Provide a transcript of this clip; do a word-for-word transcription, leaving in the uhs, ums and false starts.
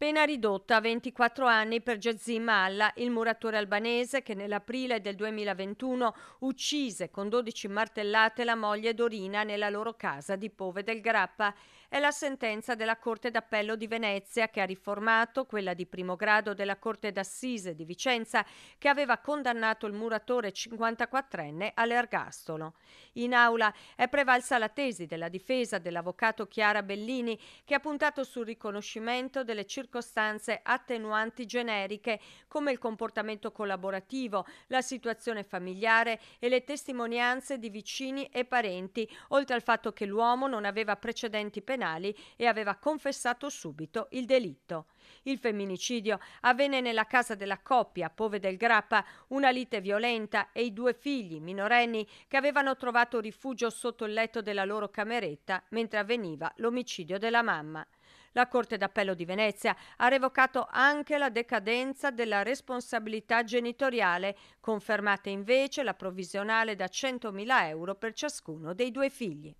Pena ridotta a ventiquattro anni per Gezim Alla, il muratore albanese che nell'aprile del duemilaventuno uccise con dodici martellate la moglie Dorina nella loro casa di Pove del Grappa. È la sentenza della Corte d'Appello di Venezia che ha riformato quella di primo grado della Corte d'Assise di Vicenza che aveva condannato il muratore cinquantaquattrenne all'ergastolo. In aula è prevalsa la tesi della difesa dell'avvocato Chiara Bellini che ha puntato sul riconoscimento delle circostanze circostanze attenuanti generiche come il comportamento collaborativo, la situazione familiare e le testimonianze di vicini e parenti, oltre al fatto che l'uomo non aveva precedenti penali e aveva confessato subito il delitto. Il femminicidio avvenne nella casa della coppia Pove del Grappa, una lite violenta e i due figli minorenni che avevano trovato rifugio sotto il letto della loro cameretta mentre avveniva l'omicidio della mamma. La Corte d'Appello di Venezia ha revocato anche la decadenza della responsabilità genitoriale, confermata invece la provvisionale da centomila euro per ciascuno dei due figli.